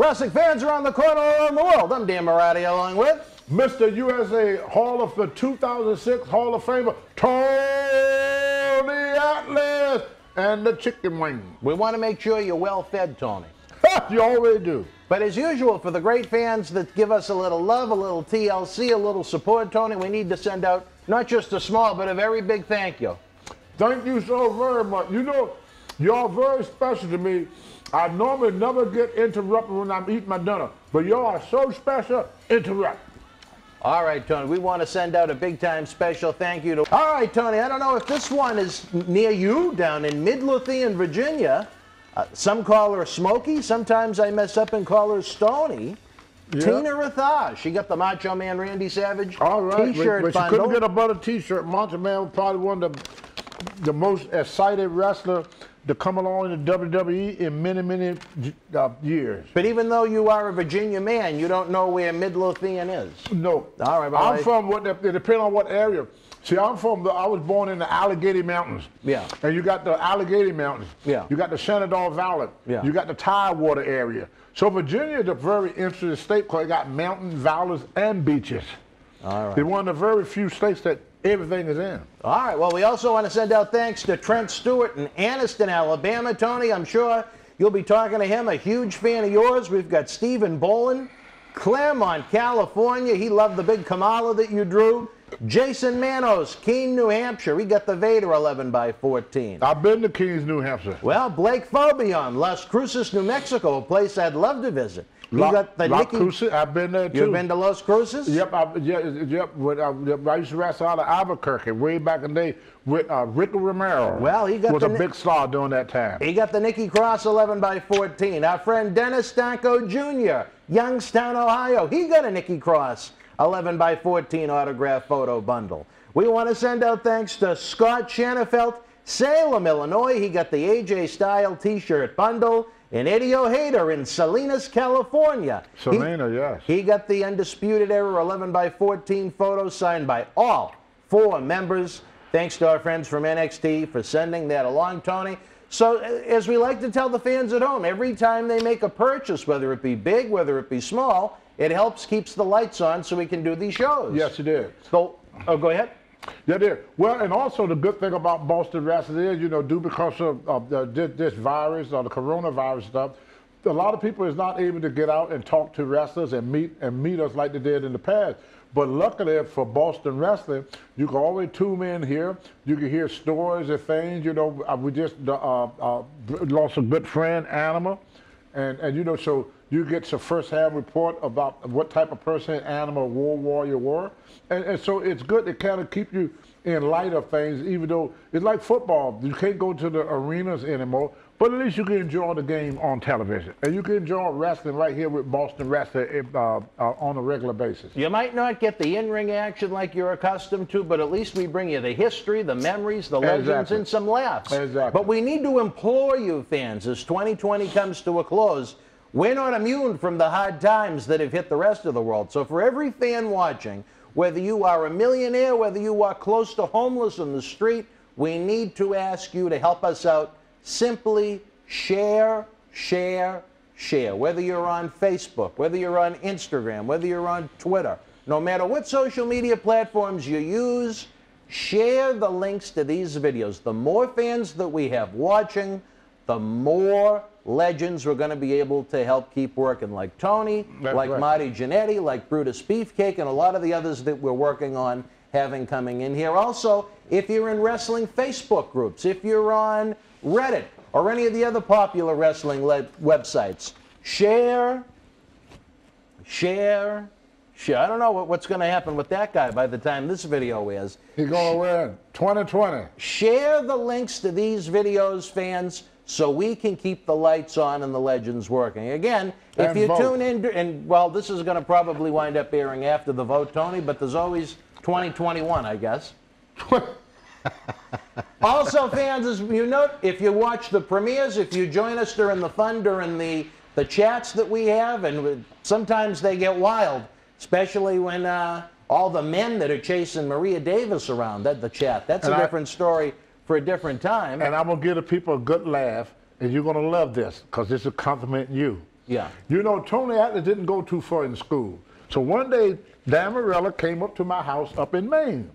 Wrestling fans around the corner around the world. I'm Dan Marotti along with Mr. USA Hall of the 2006 Hall of Famer, Tony Atlas, and the chicken wing. We want to make sure you're well fed, Tony. You already do. But as usual, for the great fans that give us a little love, a little TLC, a little support, Tony, we need to send out not just a small, but a very big thank you. Thank you so very much. You know, y'all very special to me. I normally never get interrupted when I'm eating my dinner, but y'all are so special, interrupt. All right, Tony, we want to send out a big-time special thank you to... All right, Tony, I don't know if this one is near you down in Midlothian, Virginia. Some call her Smokey. Sometimes I mess up and call her Stony. Yep. Tina Rathaj. She got the Macho Man Randy Savage T-shirt bundle. She couldn't get a better T-shirt. Macho Man was probably one of the most excited wrestler to come along in the WWE in many, many years. But even though you are a Virginia man, you don't know where Midlothian is. No. All right. Well, I'm from what? It depends on what area. See, I'm from I was born in the Allegheny Mountains. Yeah. And you got the Allegheny Mountains. Yeah. You got the Shenandoah Valley. Yeah. You got the Tidewater area. So Virginia is a very interesting state because it got mountains, valleys, and beaches. All right. It's one of the very few states that everything is in. All right. Well, we also want to send out thanks to Trent Stewart in Anniston, Alabama. Tony, I'm sure you'll be talking to him. A huge fan of yours. We've got Stephen Bolin, Claremont, California. He loved the big Kamala that you drew. Jason Manos, Keene, New Hampshire. He got the Vader 11x14. I've been to Keene's, New Hampshire. Well, Blake Fabian, Las Cruces, New Mexico, a place I'd love to visit. You got the Nikki Cross. I've been there too. You've been to Las Cruces? Yep. I used to wrestle out of Albuquerque way back in the day with Ricky Romero. Well, he got was a big star during that time. He got the Nikki Cross 11x14. Our friend Dennis Stanko Jr., Youngstown, Ohio. He got a Nikki Cross 11x14 autograph photo bundle. We want to send out thanks to Scott Shanafelt, Salem, Illinois. He got the AJ Style T-shirt bundle. And Eddie O'Hater in Salinas, California. Salinas, yes. He got the Undisputed Era 11x14 photo signed by all four members. Thanks to our friends from NXT for sending that along, Tony. So, as we like to tell the fans at home, every time they make a purchase, whether it be big, whether it be small, it helps keeps the lights on so we can do these shows. Yes, it is. So, oh, go ahead. Yeah, there. Well, and also the good thing about Boston Wrestling is, you know, because of this virus or the coronavirus stuff, a lot of people is not able to get out and talk to wrestlers and meet us like they did in the past. But luckily for Boston Wrestling, you can always tune in here. You can hear stories and things. You know, we just lost a good friend, Animal, and you know, so you get some first-hand report about what type of person, animal, war warrior were. And so it's good to kind of keep you in light of things, even though it's like football. You can't go to the arenas anymore, but at least you can enjoy the game on television. And you can enjoy wrestling right here with Boston Wrestling on a regular basis. You might not get the in-ring action like you're accustomed to, but at least we bring you the history, the memories, the legends, and some laughs. Exactly. But we need to implore you, fans, as 2020 comes to a close, we're not immune from the hard times that have hit the rest of the world. So for every fan watching, whether you are a millionaire, whether you are close to homeless on the street, we need to ask you to help us out. Simply share, share, share. Whether you're on Facebook, whether you're on Instagram, whether you're on Twitter, no matter what social media platforms you use, share the links to these videos. The more fans that we have watching, the more legends we're going to be able to help keep working, like Tony, Marty Jannetty, like Brutus Beefcake, and a lot of the others that we're working on having coming in here. Also, if you're in wrestling Facebook groups, if you're on Reddit or any of the other popular wrestling websites, share, share, share. I don't know what's going to happen with that guy by the time this video is. He's going to win 2020. Share the links to these videos, fans, so we can keep the lights on and the legends working. Again, if you tune in, and well, this is going to probably wind up airing after the vote, Tony, but there's always 2021, I guess. Also, fans, as you know, if you watch the premieres, if you join us during the fun, during the chats that we have, and sometimes they get wild, especially when all the men that are chasing Maria Davis around, the chat, that's a different story for a different time. And I'm going to give the people a good laugh, and you're going to love this, because this will compliment you. Yeah. You know, Tony Atlas didn't go too far in school. So one day, Dan Marotti came up to my house up in Maine,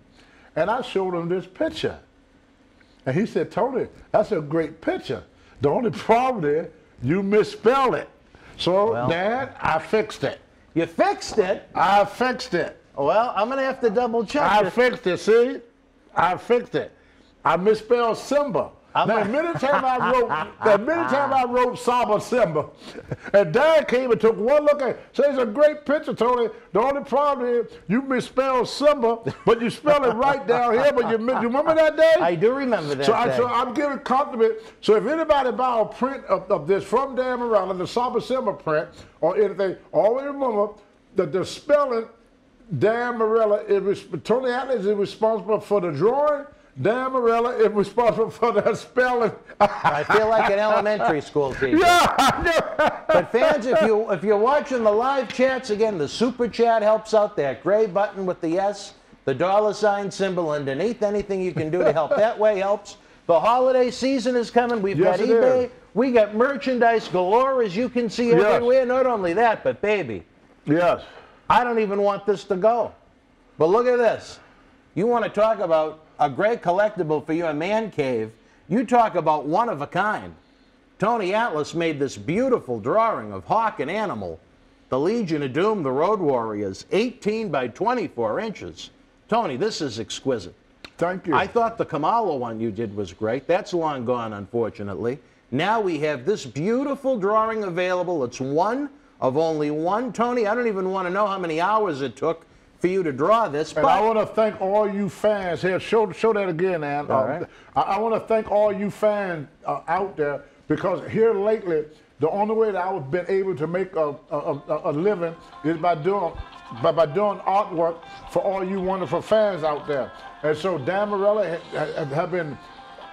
and I showed him this picture. And he said, Tony, that's a great picture. The only problem is you misspelled it. So, well, Dan, I fixed it. You fixed it? I fixed it. Well, I'm going to have to double check it. I fixed it, see? I fixed it. I misspelled Simba. That many times I wrote Saba Simba, and Dan came and took one look at it. Says it's a great picture, Tony. The only problem is you misspelled Simba, but you spell it right down here. But you remember that day? I do remember that. So I'm giving compliment. So if anybody buy a print of this from Dan Marotti, the Saba Simba print or anything, always remember that the spelling. Dan Marotti is Tony Atlas is responsible for the drawing. Dan Marotti is responsible for that spelling. I feel like an elementary school teacher. Yeah. But fans, if you're watching the live chats, again, the super chat helps out. That gray button with the S, the $ symbol underneath. Anything you can do to help that way helps. The holiday season is coming. We've got eBay. We got merchandise galore, as you can see everywhere. Not only that, but baby. Yes. I don't even want this to go. But look at this. You want to talk about a great collectible for your man cave. You talk about one of a kind. Tony Atlas made this beautiful drawing of Hawk and Animal, the Legion of Doom, the Road Warriors, 18 by 24 inches. Tony, this is exquisite. Thank you. I thought the Kamala one you did was great. That's long gone, unfortunately. Now we have this beautiful drawing available. It's one of only one. Tony, I don't even want to know how many hours it took for you to draw this. And I want to thank all you fans here. Show that again, Ann. Right. I want to thank all you fans out there, because here lately, the only way that I've been able to make a living is by doing artwork for all you wonderful fans out there. And so Dan Marotti have been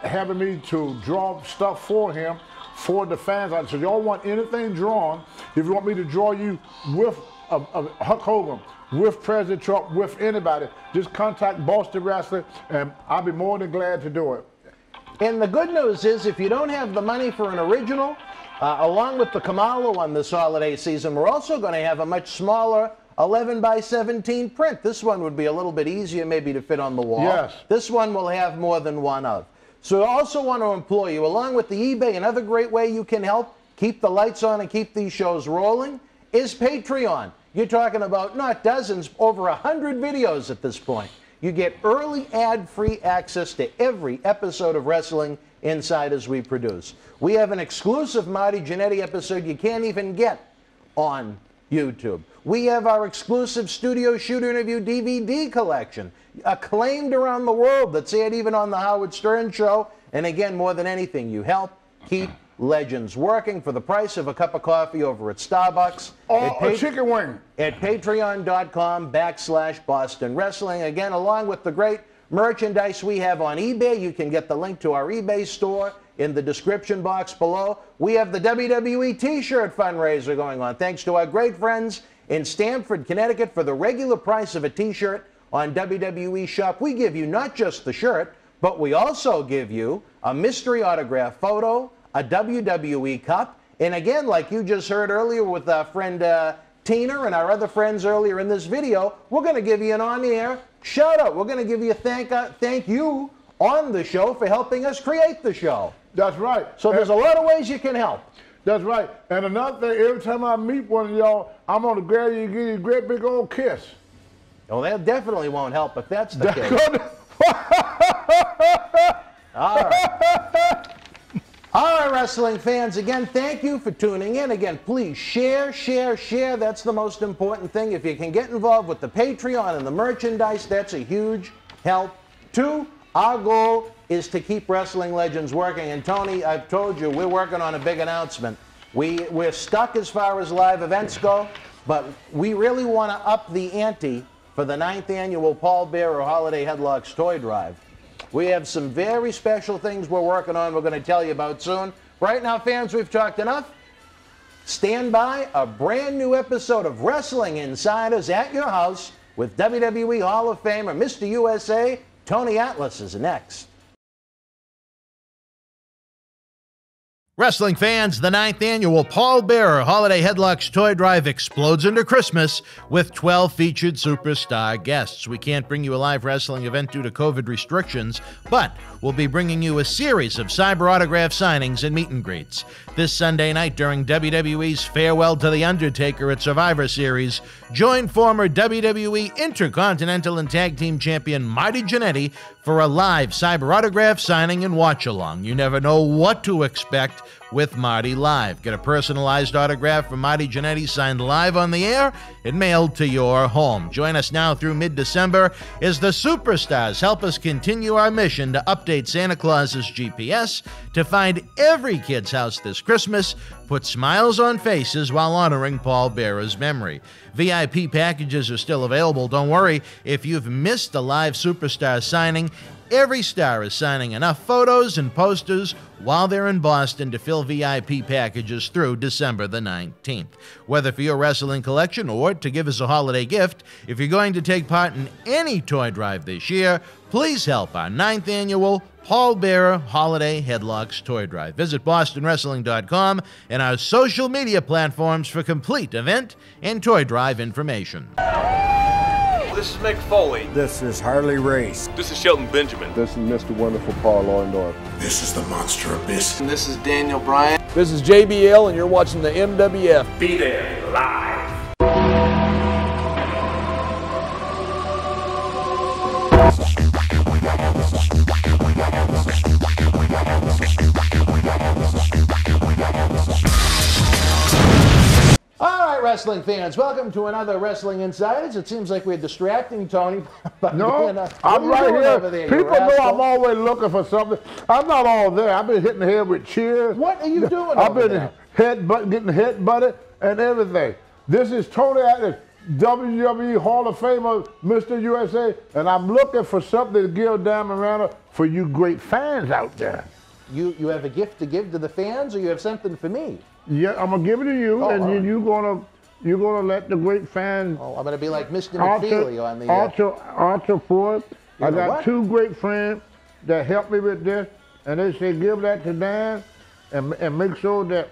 having me to draw stuff for him, for the fans. So y'all want anything drawn, if you want me to draw you with Hulk Hogan, with President Trump, with anybody, just contact Boston Wrestling, and I'll be more than glad to do it. And the good news is, if you don't have the money for an original, along with the Kamala one this holiday season, we're also going to have a much smaller 11 by 17 print. This one would be a little bit easier maybe to fit on the wall. Yes. This one will have more than one of. So I also want to implore you, along with the eBay, another great way you can help keep the lights on and keep these shows rolling is Patreon. You're talking about not dozens, over 100 videos at this point. You get early ad-free access to every episode of Wrestling Inside as we produce. We have an exclusive Marty Jannetty episode you can't even get on YouTube. We have our exclusive Studio Shoot Interview DVD collection, acclaimed around the world, that's aired even on the Howard Stern Show. And again, more than anything, you help keep legends working for the price of a cup of coffee over at Starbucks. Or a chicken wing. At patreon.com/Boston Wrestling. Again, along with the great merchandise we have on eBay, you can get the link to our eBay store in the description box below. We have the WWE T-shirt fundraiser going on, thanks to our great friends in Stamford, Connecticut. For the regular price of a T-shirt on WWE Shop, we give you not just the shirt, but we also give you a mystery autograph photo, a WWE cup, and again, like you just heard earlier with our friend Tina and our other friends earlier in this video, we're going to give you an on-air shout-out. We're going to give you a thank you on the show for helping us create the show. That's right. So there's a lot of ways you can help. That's right. And another thing, every time I meet one of y'all, I'm going to grab you and give you a great big old kiss. Oh, that definitely won't help if that's the case. All right. All right, wrestling fans, again, thank you for tuning in. Again, please share, share, share. That's the most important thing. If you can get involved with the Patreon and the merchandise, that's a huge help, too. Our goal is to keep wrestling legends working. And, Tony, I've told you, we're working on a big announcement. We're stuck as far as live events go, but we really want to up the ante for the 9th annual Paul Bearer Holiday Headlocks Toy Drive. We have some very special things we're working on, we're going to tell you about soon. Right now, fans, we've talked enough. Stand by a brand new episode of Wrestling Insiders at your house with WWE Hall of Famer, Mr. USA, Tony Atlas is next. Wrestling fans, the 9th annual Paul Bearer Holiday Headlocks Toy Drive explodes into Christmas with 12 featured superstar guests. We can't bring you a live wrestling event due to COVID restrictions, but we'll be bringing you a series of cyber autograph signings and meet and greets. This Sunday night during WWE's Farewell to the Undertaker at Survivor Series, join former WWE Intercontinental and Tag Team Champion Marty Jannetty for a live cyber autograph signing and watch-along. You never know what to expect with Marty Live. Get a personalized autograph from Marty Jannetty signed live on the air and mailed to your home. Join us now through mid-December as the superstars help us continue our mission to update Santa Claus's GPS to find every kid's house this Christmas, put smiles on faces while honoring Paul Bearer's memory. VIP packages are still available. Don't worry if you've missed a live superstar signing. Every star is signing enough photos and posters while they're in Boston to fill VIP packages through December the 19th. Whether for your wrestling collection or to give as a holiday gift, if you're going to take part in any toy drive this year, please help our 9th annual Paul Bearer Holiday Headlocks Toy Drive. Visit bostonwrestling.com and our social media platforms for complete event and toy drive information. This is Mick Foley. This is Harley Race. This is Shelton Benjamin. This is Mr. Wonderful Paul Orndorff. This is the Monster Abyss. And this is Daniel Bryan. This is JBL, and you're watching the MWF. Be there live. All right, wrestling fans, welcome to another Wrestling Insiders. It seems like we're distracting Tony. No, I'm right here. People know I'm always looking for something. I'm not all there. I've been hitting the head with chairs. What are you doing? I've been getting headbutted and everything. This is Tony Atlas, WWE Hall of Famer, Mr. USA, and I'm looking for something to give Dan Marotti for you great fans out there. You have a gift to give to the fans, or you have something for me? Yeah, I'm gonna give it to you, and you're gonna let the great fans. Oh, I'm gonna be like Mr. McFeely on the Archer Ford. I got two great friends that helped me with this, and they say give that to Dan, and make sure that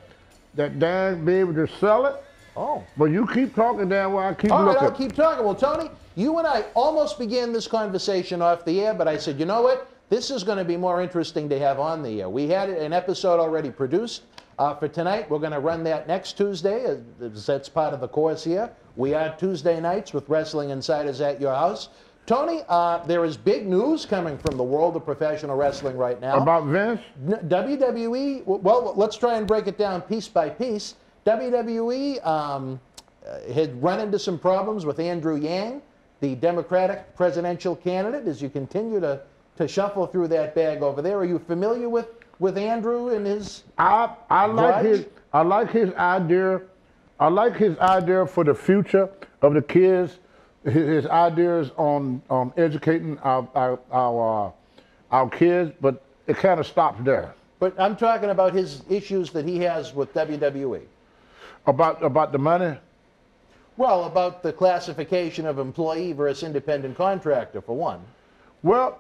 Dan be able to sell it. Oh. But you keep talking, Dan, while I keep looking. All right, I'll keep talking. Well, Tony, you and I almost began this conversation off the air, but I said, you know what? This is going to be more interesting to have on the air. We had an episode already produced for tonight. We're going to run that next Tuesday. That's part of the course here. We are Tuesday nights with Wrestling Insiders at your house. Tony, there is big news coming from the world of professional wrestling right now. About Vince? WWE, well, let's try and break it down piece by piece. WWE had run into some problems with Andrew Yang, the Democratic presidential candidate, as you continue to shuffle through that bag over there. Are you familiar with Andrew and his? I like his idea for the future of the kids. His ideas on educating our kids, but it kind of stopped there. But I'm talking about his issues that he has with WWE. About the money? Well, about the classification of employee versus independent contractor, for one. Well,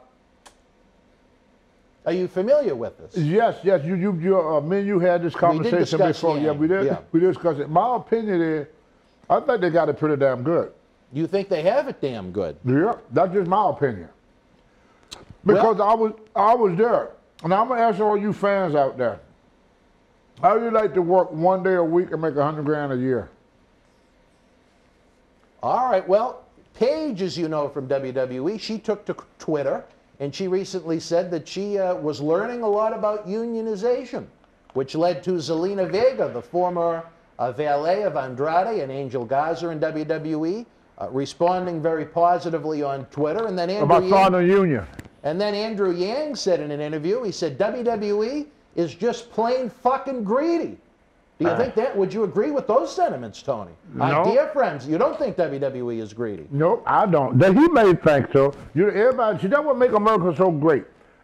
are you familiar with this? Yes, yes. Me and you had this conversation before. Yeah, we did. Yeah. We discussed it. My opinion is, I think they got it pretty damn good. You think they have it damn good? Yeah, that's just my opinion. Because well, I was there, and I'm gonna ask all you fans out there. How would you like to work one day a week and make $100 grand a year? All right. Well, Paige, as you know from WWE, she took to Twitter. And she recently said that she was learning a lot about unionization, which led to Zelina Vega, the former valet of Andrade and Angel Garza in WWE, responding very positively on Twitter. And then Andrew Yang said in an interview, he said, WWE is just plain fucking greedy. Do you think that? Would you agree with those sentiments, Tony? No. My dear friends, you don't think WWE is greedy. No, I don't. He may think so. Everybody, that's what makes America so great.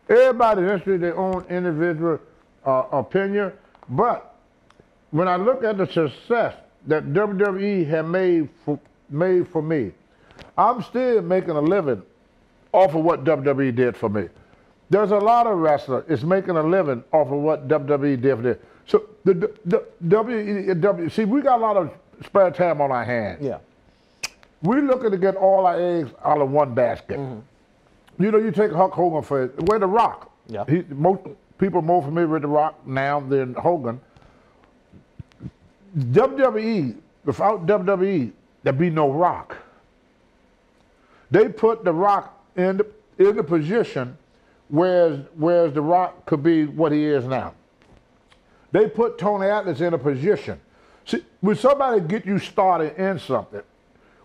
Everybody's interested in their own individual opinion. But when I look at the success that WWE had made for me, I'm still making a living off of what WWE did for me. There's a lot of wrestlers is making a living off of what WWE did for them. So The see, we got a lot of spare time on our hands. Yeah. We're looking to get all our eggs out of one basket. Mm-hmm. You know, you take Hulk Hogan for where The Rock. Yeah. He, most people are more familiar with The Rock now than Hogan. WWE, without WWE, there'd be no Rock. They put The Rock in the position where The Rock could be what he is now. They put Tony Atlas in a position. See, when somebody get you started in something,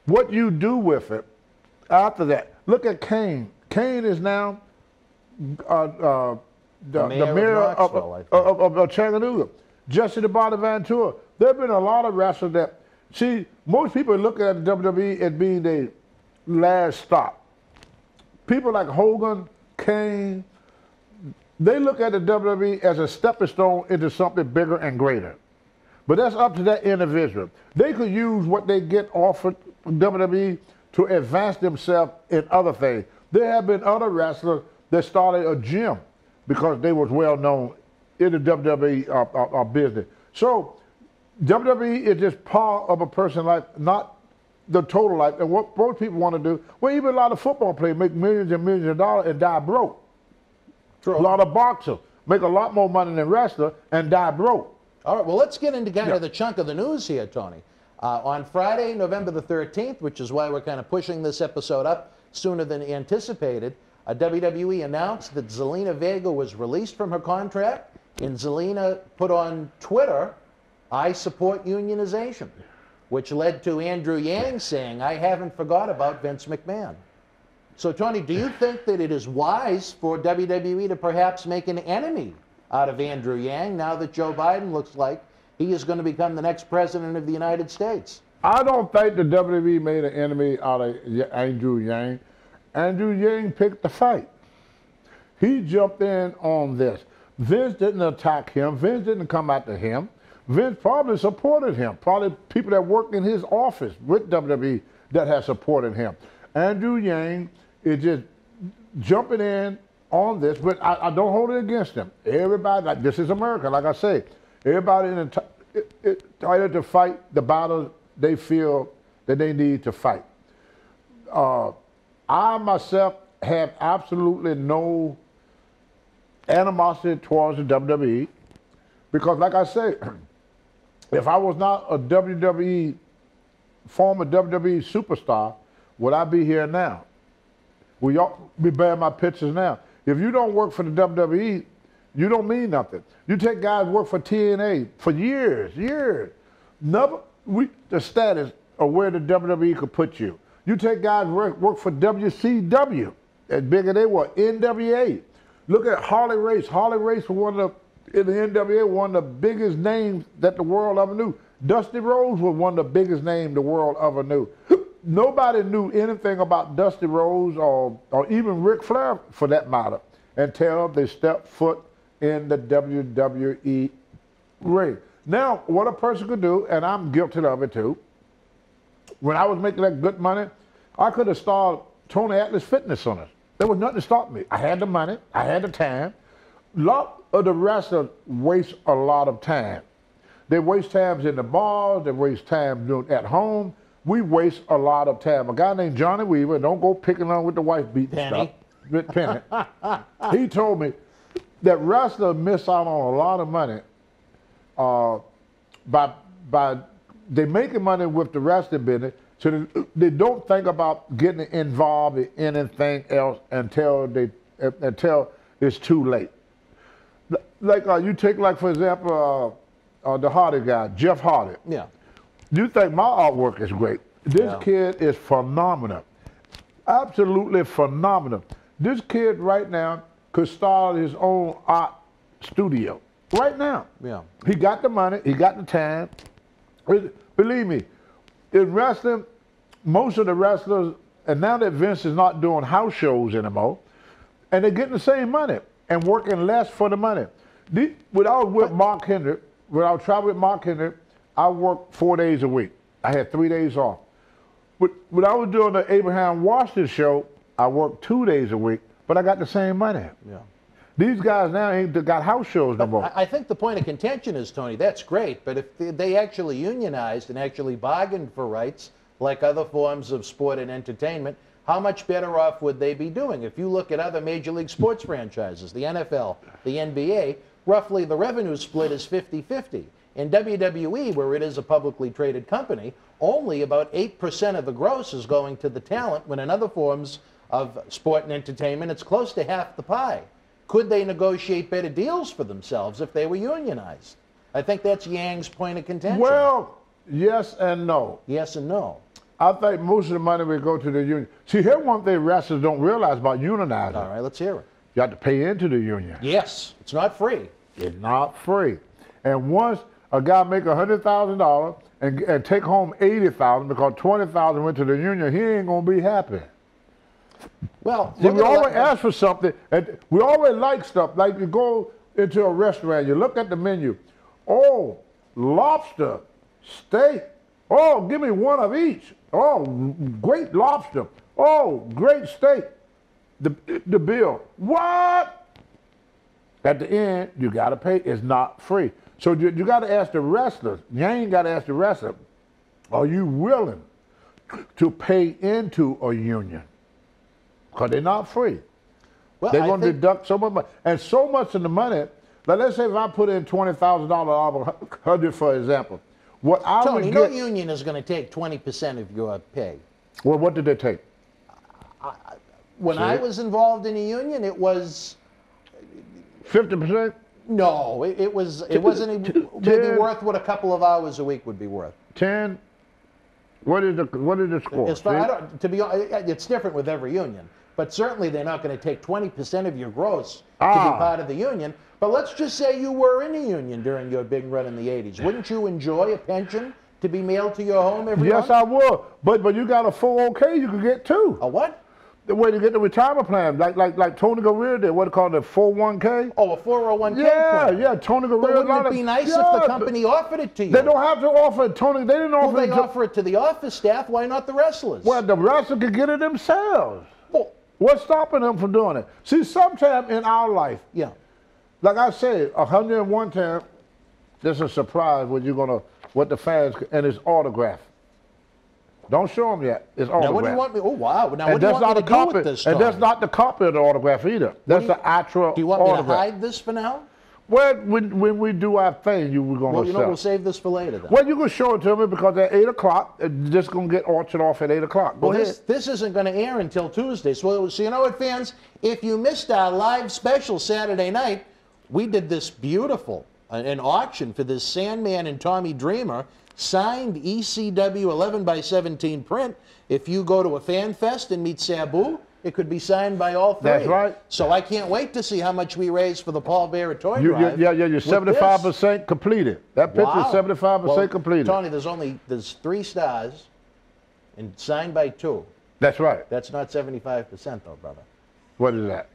what you do with it after that. Look at Kane. Kane is now the mayor of Chattanooga. Jesse the Body Ventura. There have been a lot of wrestlers that, see, most people look at the WWE as being their last stop. People like Hogan, Kane, they look at the WWE as a stepping stone into something bigger and greater. But that's up to that individual. They could use what they get offered from WWE to advance themselves in other things. There have been other wrestlers that started a gym because they was well known in the WWE business. So WWE is just part of a person's life, not the total life. And what most people want to do, well, even a lot of football players make millions and millions of dollars and die broke. True. A lot of boxers make a lot more money than wrestlers and die broke. All right, well, let's get into kind of the chunk of the news here, Tony. On Friday, November the 13th, which is why we're kind of pushing this episode up sooner than anticipated, WWE announced that Zelina Vega was released from her contract, and Zelina put on Twitter, "I support unionization," which led to Andrew Yang saying, "I haven't forgot about Vince McMahon." So, Tony, do you think that it is wise for WWE to perhaps make an enemy out of Andrew Yang now that Joe Biden looks like he is going to become the next president of the United States? I don't think the WWE made an enemy out of Andrew Yang. Andrew Yang picked the fight. He jumped in on this. Vince didn't attack him. Vince didn't come after him. Vince probably supported him. Probably people that work in his office with WWE that have supported him. Andrew Yang is just jumping in on this, but I don't hold it against them. Everybody, like, this is America, like I say. Everybody entitled to fight the battle they feel that they need to fight. I myself have absolutely no animosity towards the WWE because, like I say, if I was not a WWE, former WWE superstar, would I be here now? Will y'all be bearing my pictures now? If you don't work for the WWE, you don't mean nothing. You take guys who work for TNA for years, years. Never the status of where the WWE could put you. You take guys who work for WCW, as big as they were, NWA. Look at Harley Race. Harley Race was one of the biggest names that the world ever knew. Dusty Rhodes was one of the biggest names the world ever knew. Nobody knew anything about Dusty Rhodes or even Ric Flair, for that matter, until they stepped foot in the WWE ring. Now, what a person could do, and I'm guilty of it too, when I was making that good money, I could have started Tony Atlas Fitness Center. There was nothing to stop me. I had the money. I had the time. A lot of the wrestlers waste a lot of time. They waste times in the bars. They waste time at home. We waste a lot of time. A guy named Johnny Weaver, don't go picking on with the wife beating stuff. With Penny. He told me that wrestlers miss out on a lot of money by they making money with the wrestling business, so they don't think about getting involved in anything else until it's too late. Like you take, like, for example, the Hardy guy, Jeff Hardy. Yeah. You think my artwork is great. This kid is phenomenal. Absolutely phenomenal. This kid right now could start his own art studio. Right now. Yeah. He got the money. He got the time. Believe me, in wrestling, most of the wrestlers, and now that Vince is not doing house shows anymore, and they're getting the same money and working less for the money. When I was with Mark Henry, when I was traveling with Mark Henry, I worked 4 days a week. I had 3 days off. But when I was doing the Abraham Washington show, I worked 2 days a week, but I got the same money. Yeah. These guys now ain't got house shows no more. I think the point of contention is, Tony, that's great, but if they actually unionized and actually bargained for rights, like other forms of sport and entertainment, how much better off would they be doing? If you look at other major league sports franchises, the NFL, the NBA, roughly the revenue split is 50-50. In WWE, where it is a publicly traded company, only about 8% of the gross is going to the talent, when in other forms of sport and entertainment, it's close to half the pie. Could they negotiate better deals for themselves if they were unionized? I think that's Yang's point of contention. Well, yes and no. Yes and no. I think most of the money would go to the union. See, here's one thing wrestlers don't realize about unionizing. All right, let's hear it. You have to pay into the union. Yes, it's not free. It's not free. And once a guy make $100,000 and take home $80,000 because $20,000 went to the union, he ain't gonna be happy. Well, so we always ask for something, and we always like stuff. Like you go into a restaurant, you look at the menu. Oh, lobster, steak. Oh, give me one of each. Oh, great lobster. Oh, great steak. The bill. What? At the end, you gotta pay. It's not free. So you got to ask the wrestlers. You ain't got to ask the wrestler, are you willing to pay into a union? Because they're not free. Well, they're going to deduct so much money. And so much of the money, like let's say if I put in $20,000 of $100, for example. What I Tony, would get, no union is going to take 20% of your pay. Well, what did they take? When I was involved in a union, it was 50%? No, it wasn't maybe worth what a couple of hours a week would be worth. 10. What is the score? As far, it's different with every union, but certainly they're not going to take 20% of your gross to be part of the union. But let's just say you were in a union during your big run in the '80s. Wouldn't you enjoy a pension to be mailed to your home every month? Yes, I would. But you got a 401k, you could get two. A what? The way to get the retirement plan, like Tony Guerrero did, what they call the 401k? Oh, a 401k plan. Yeah, Tony Guerrero. But wouldn't it be nice if the company offered it to you? They don't have to offer it, Tony. They didn't offer it. Well, they offer it to the office staff. Why not the wrestlers? Well, the wrestlers could get it themselves. Well, what's stopping them from doing it? See, sometime in our life, yeah, like I said, 101 times, there's a surprise what the fans, and it's autographed. Don't show them yet. It's autograph. Now, what do you want me? Oh, wow. Now, what do you want me to do with this, Tony? And that's not the copy of the autograph either. That's the actual autograph. Do you want me to hide this for now? Well, when we do our thing, we're going to sell. Well, you know, we'll save this for later, though. Well, you can show it to me because at 8 o'clock, this is going to get auctioned off at 8 o'clock. Well, this isn't going to air until Tuesday. So you know what, fans? If you missed our live special Saturday night, we did this beautiful an auction for this Sandman and Tommy Dreamer signed ECW 11x17 print. If you go to a fan fest and meet Sabu, it could be signed by all three. That's right. So I can't wait to see how much we raise for the Paul Bearer toy drive. You're 75% completed. That picture is 75% completed. Tony, there's 3 stars and signed by 2. That's right. That's not 75% though, brother. What is that?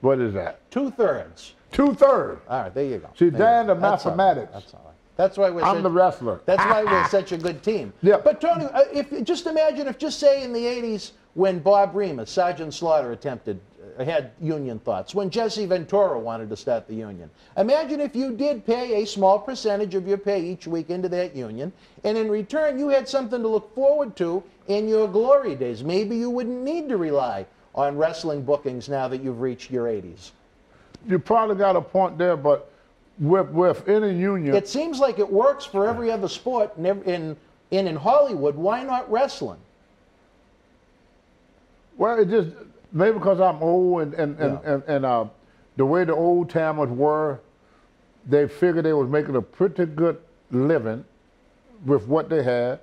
What is that? 2/3. 2/3. All right, there you go. See, Dan, the mathematics. That's all right. That's why we're. I'm the wrestler. That's why we're such a good team. Yeah. But Tony, just say in the '80s when Bob Remus, Sergeant Slaughter had union thoughts. When Jesse Ventura wanted to start the union. Imagine if you did pay a small percentage of your pay each week into that union, and in return you had something to look forward to in your glory days. Maybe you wouldn't need to rely on wrestling bookings now that you've reached your '80s. You probably got a point there, but. With any union, it seems like it works for every other sport in Hollywood. Why not wrestling? Well, it just maybe because I'm old and the way the old timers were, they figured they was making a pretty good living with what they had.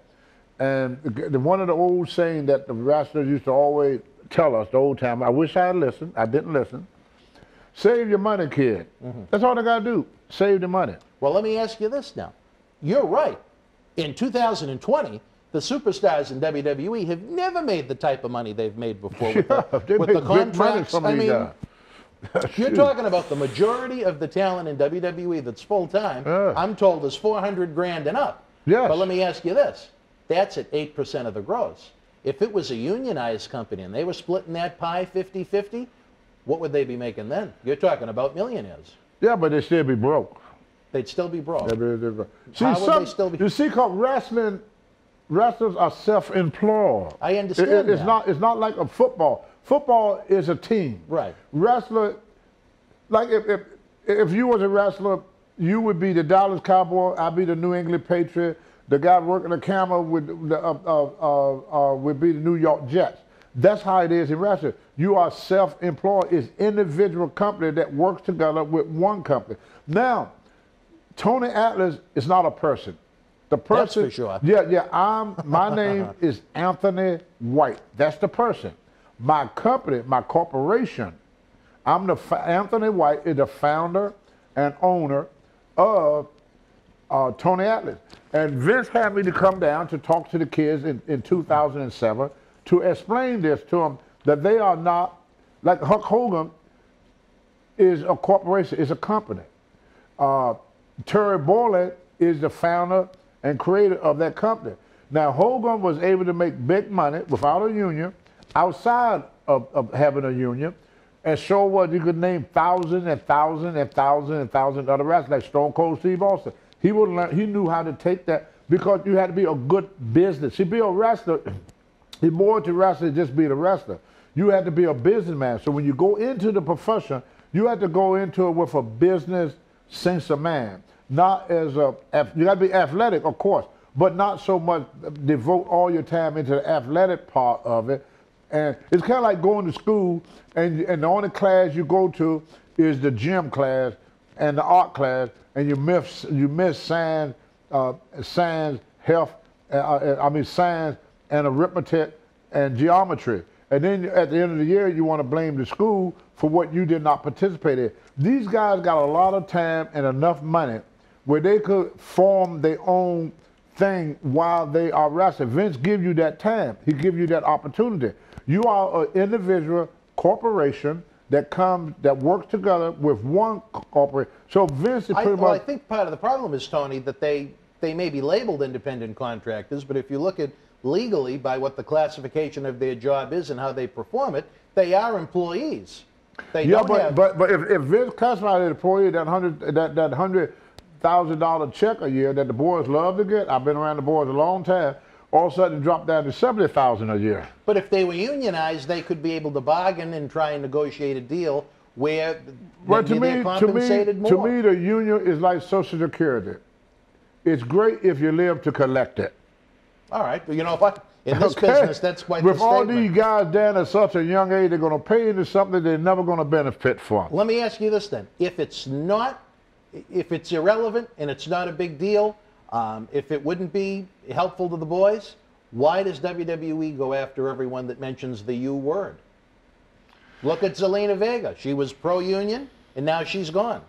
And one of the old saying that the wrestlers used to always tell us, the old timers. I wish I had listened. I didn't listen. Save your money, kid. Mm-hmm. That's all they gotta do. Save the money. Well, let me ask you this now. You're right. In 2020, the superstars in WWE have never made the type of money they've made before with the contracts. I mean, you're talking about the majority of the talent in WWE that's full-time, I'm told, is $400,000 and up. Yes. But let me ask you this. That's at 8% of the gross. If it was a unionized company and they were splitting that pie 50-50, what would they be making then? You're talking about millionaires. Yeah, but they'd still be broke. They'd still be broke. See, how would they still be? You see, because wrestlers are self-employed. I understand that. It's not like a football. Football is a team. Right. Wrestler, like if you was a wrestler, you would be the Dallas Cowboy, I'd be the New England Patriot. The guy working the camera would be the New York Jets. That's how it is in wrestling. You are self-employed. It's individual company that works together with one company. Now, Tony Atlas is not a person. The person, that's for sure. Yeah. My name is Anthony White. That's the person. My company, my corporation. Anthony White is the founder and owner of Tony Atlas. And Vince had me to come down to talk to the kids in 2007 to explain this to them, that they are not, like Hulk Hogan is a corporation, is a company. Terry Bollett is the founder and creator of that company. Now, Hogan was able to make big money without a union, outside of having a union, and show what you could name thousands and thousands and thousands and thousands of other wrestlers, like Stone Cold Steve Austin. He knew how to take that, because you had to be a good business. To be a wrestler, it's more to wrestling than just being a wrestler. You had to be a businessman. So when you go into the profession, you had to go into it with a business sense of mind. Not as a, you got to be athletic, of course, but not so much devote all your time into the athletic part of it. And it's kind of like going to school, and the only class you go to is the gym class and the art class, and you miss science and arithmetic and geometry. And then at the end of the year, you want to blame the school for what you did not participate in. These guys got a lot of time and enough money where they could form their own thing while they are wrestling. Vince gives you that time. He gives you that opportunity. You are an individual corporation that works together with one corporation. So Vince is pretty much... Well, I think part of the problem is, Tony, that they may be labeled independent contractors, but if you look at legally by what the classification of their job is and how they perform it, they are employees. They but if Vince classified an employee that $100,000 check a year that the boys love to get, I've been around the boys a long time, all of a sudden drop down to $70,000 a year. But if they were unionized, they could be able to bargain and try and negotiate a deal where they're compensated more. To me, the union is like Social Security. It's great if you live to collect it. All right, you know, in this business, that's quite the statement. With all these guys down at such a young age, they're going to pay into something they're never going to benefit from. Let me ask you this then. If it's irrelevant and it's not a big deal, if it wouldn't be helpful to the boys, why does WWE go after everyone that mentions the U word? Look at Zelina Vega. She was pro-union, and now she's gone.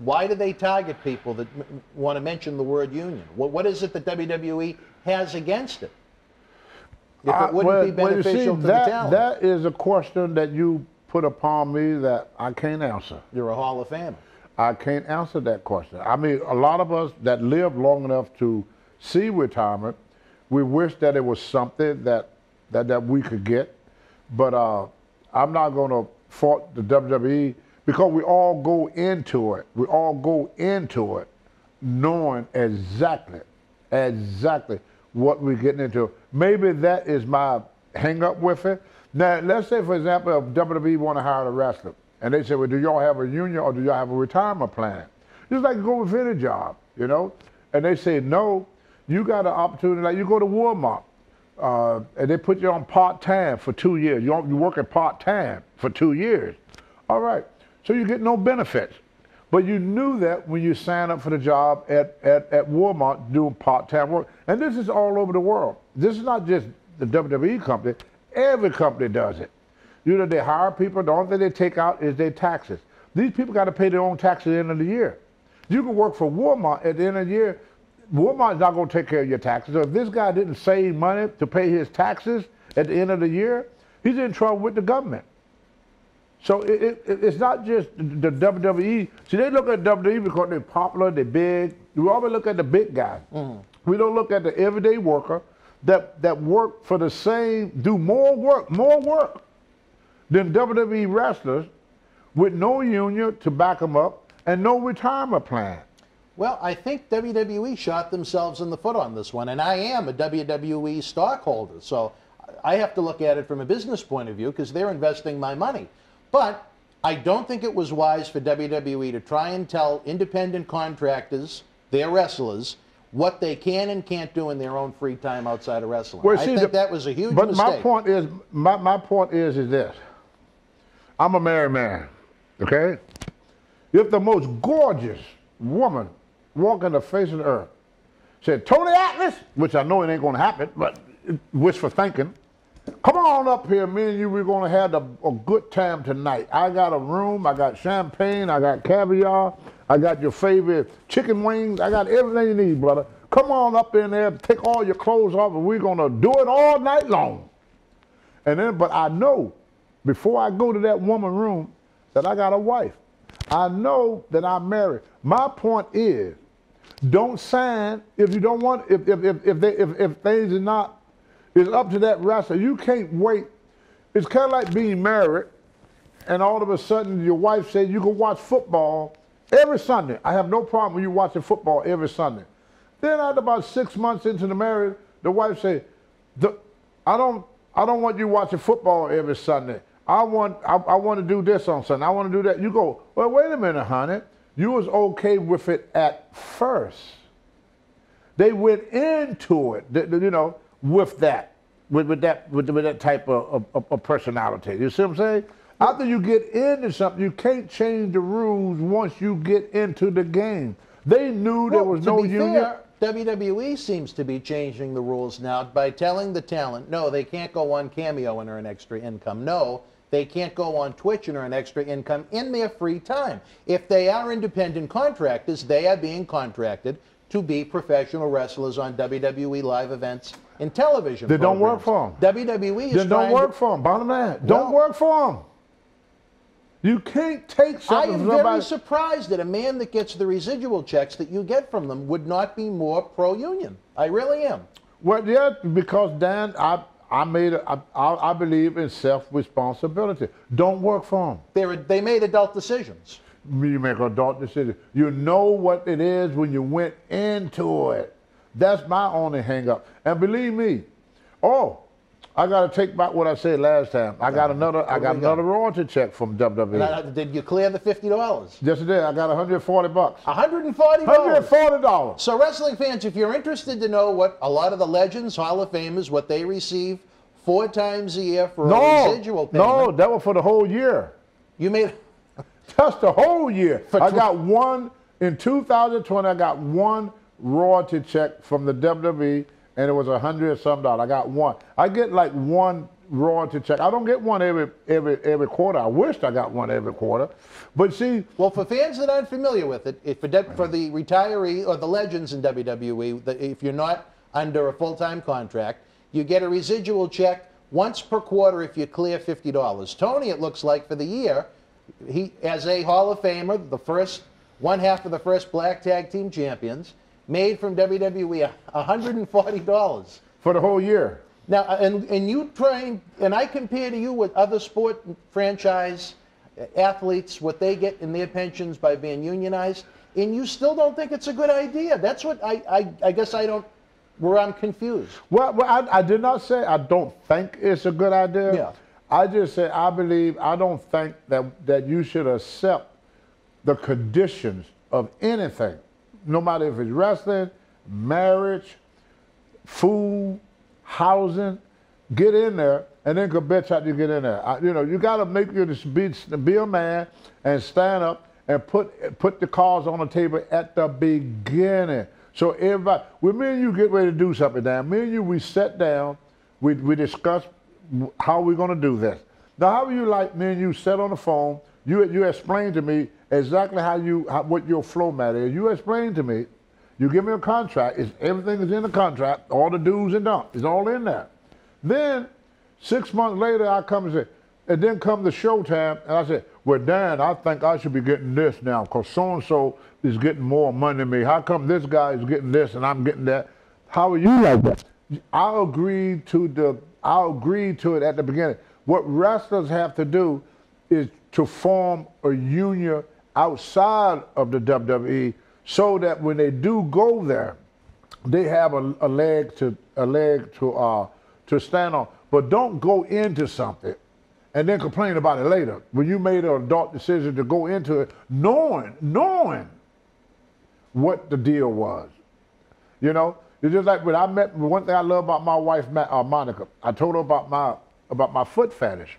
Why do they target people that want to mention the word union? What is it that WWE has against it? If it wouldn't be beneficial to the talent. That is a question that you put upon me that I can't answer. You're a Hall of Famer. I can't answer that question. I mean, a lot of us that live long enough to see retirement, we wish that it was something that we could get. But I'm not going to fault the WWE, because we all go into it. We all go into it knowing exactly what we're getting into. Maybe that is my hang up with it. Now, let's say, for example, if WWE want to hire a wrestler, and they say, well, do y'all have a union or do y'all have a retirement plan? Just like go with any job, you know? And they say, no, you got an opportunity. Like you go to Walmart, and they put you on part-time for 2 years. You work at part-time for 2 years. All right, so you get no benefits. But you knew that when you signed up for the job at Walmart doing part-time work. And this is all over the world. This is not just the WWE company. Every company does it. You know, they hire people. The only thing they take out is their taxes. These people got to pay their own taxes at the end of the year. You can work for Walmart at the end of the year. Walmart's not going to take care of your taxes. So if this guy didn't save money to pay his taxes at the end of the year, he's in trouble with the government. So it's not just the WWE. See, they look at WWE because they're popular, they're big. We always look at the big guys. Mm-hmm. We don't look at the everyday worker that work for the same, do more work, than WWE wrestlers with no union to back them up and no retirement plan. Well, I think WWE shot themselves in the foot on this one, and I am a WWE stockholder, so I have to look at it from a business point of view because they're investing my money. But I don't think it was wise for WWE to try and tell independent contractors, their wrestlers, what they can and can't do in their own free time outside of wrestling. Well, see, I think that was a huge mistake. But my point is this. I'm a married man, okay? If the most gorgeous woman walking the face of the earth said, Tony Atlas, which I know it ain't gonna happen, but wishful thinking, come on up here, me and you, we're gonna have a good time tonight. I got a room, I got champagne, I got caviar, I got your favorite chicken wings, I got everything you need, brother. Come on up in there, take all your clothes off, and we're gonna do it all night long. And then, but I know, before I go to that woman's room, that I got a wife. I know that I'm married. My point is, don't sign if you don't want. If things are not, it's up to that wrestler. You can't wait. It's kind of like being married, and all of a sudden your wife says you can watch football every Sunday. I have no problem with you watching football every Sunday. Then after about 6 months into the marriage, the wife says, I don't want you watching football every Sunday. I want to do this on Sunday. I want to do that. You go, well, wait a minute, honey. You was okay with it at first. They went into it, you know, with that type of personality. You see what I'm saying? After you get into something, you can't change the rules once you get into the game. They knew there was no union. WWE seems to be changing the rules now by telling the talent, no, they can't go on Cameo and earn extra income. No, they can't go on Twitch and earn extra income in their free time. If they are independent contractors, they are being contracted to be professional wrestlers on WWE live events and television. They don't work for them. WWE is trying. They don't work for them. Bottom line, don't work for them. You can't take something. I am very surprised that a man that gets the residual checks that you get from them would not be more pro-union. I really am. Well, yeah, because Dan, I believe in self-responsibility. Don't work for them. They made adult decisions. You make adult decisions. You know what it is when you went into it. That's my only hang-up. And believe me, I got to take back what I said last time. I got another royalty check from WWE. Did you clear the $50? Yes, I did. I got $140. $140. So, wrestling fans, if you're interested to know what a lot of the legends, Hall of Famers, what they receive 4 times a year for a residual payment. No, that was for the whole year. You made just the whole year. I got one in 2020. I got one royalty check from the WWE. And it was $100-some. I got one. I get like one royalty check. I don't get one every quarter. I wished I got one every quarter, but see. Well, for fans that aren't familiar with it, for the retiree or the legends in WWE, if you're not under a full-time contract, you get a residual check once per quarter if you clear $50. Tony, it looks like for the year, he as a Hall of Famer, the first one half of the first Black Tag Team Champions. Made from WWE, $140 for the whole year. Now, and you train, and I compare to you with other sport franchise athletes, what they get in their pensions by being unionized, and you still don't think it's a good idea. That's what I guess I don't, where I'm confused. Well, I did not say I don't think it's a good idea. Yeah. I just said I believe, I don't think that you should accept the conditions of anything. No matter if it's wrestling, marriage, food, housing, get in there and then go bitch out to get in there. You know, you got to make your be a man and stand up and put the cards on the table at the beginning. So everybody, when me and you get ready to do something, Dan, me and you, we sat down, we discussed how we're going to do this. Now, how would you like me and you sat on the phone? You explained to me exactly what your flow matter is. You explained to me, you give me a contract, everything is in the contract, all the do's and don'ts, it's all in there. Then 6 months later, I come and say, and then come the showtime, and I say, well, Dan, I think I should be getting this now, because so-and-so is getting more money than me. How come this guy is getting this and I'm getting that? How are you like that? I agreed to it at the beginning. What wrestlers have to do is to form a union outside of the WWE so that when they do go there, they have a leg to stand on. But don't go into something and then complain about it later. When you made an adult decision to go into it, knowing what the deal was, you know, it's just like when I met. One thing I love about my wife, Monica, I told her about my foot fetish,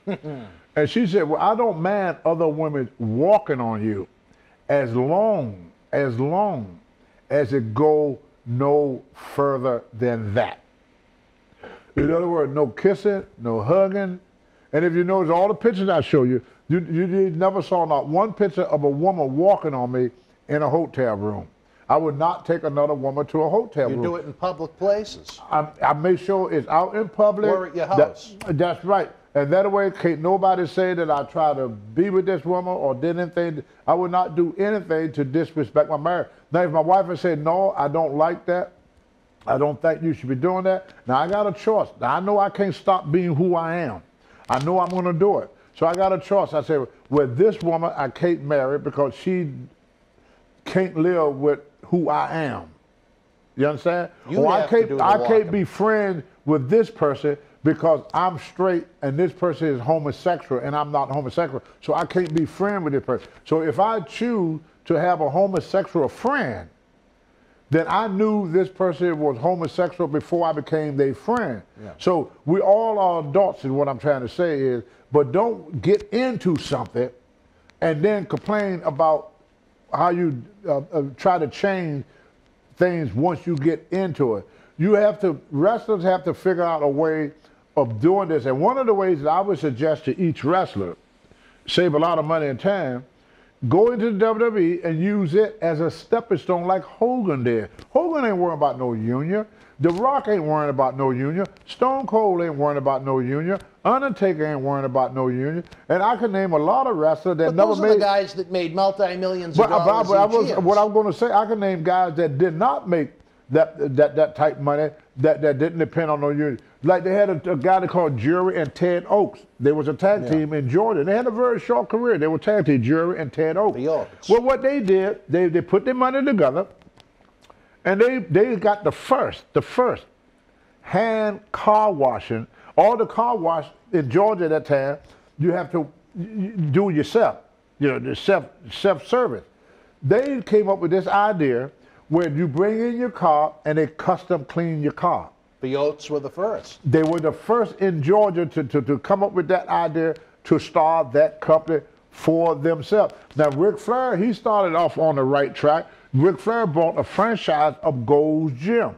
and she said, "Well, I don't mind other women walking on you, as long as it go no further than that." In other words, no kissing, no hugging. And if you notice all the pictures I show you, you never saw not one picture of a woman walking on me in a hotel room. I would not take another woman to a hotel room. You do it in public places. I make sure it's out in public. Or at your house. That's right. And that way, can't nobody say that I try to be with this woman or did anything. I would not do anything to disrespect my marriage. Now, if my wife had said, no, I don't like that, I don't think you should be doing that. Now, I got a choice. Now, I know I can't stop being who I am. I know I'm going to do it. So I got a choice. I said, with this woman, I can't marry because she can't live with who I am. You understand? I can't be friends with this person because I'm straight and this person is homosexual and I'm not homosexual. So I can't be friends with this person. So if I choose to have a homosexual friend, then I knew this person was homosexual before I became their friend. Yeah. So we all are adults, and what I'm trying to say is, but don't get into something and then complain about how you try to change things once you get into it. You have to, wrestlers have to figure out a way of doing this. And one of the ways that I would suggest to each wrestler, save a lot of money and time, go into the WWE and use it as a stepping stone like Hogan did. Hogan ain't worrying about no union. The Rock ain't worrying about no union. Stone Cold ain't worrying about no union. Undertaker ain't worrying about no union. And I could name a lot of wrestlers that never made... But those are the guys that made multi-millions of dollars. What I'm going to say, I could name guys that did not make that type of money, that didn't depend on no union. Like they had a guy called Jerry and Ted Oaks. They was a tag team in Jordan. They had a very short career. They were tag team, Jerry and Ted Oaks. Well, what they did, they put their money together, and they got the first hand car washing. All the car wash in Georgia at that time, you have to do yourself, you know, the self-service. They came up with this idea where you bring in your car and they custom clean your car. The Oats were the first. They were the first in Georgia to come up with that idea to start that company for themselves. Now, Ric Flair, he started off on the right track. Ric Flair bought a franchise of Gold's Gym,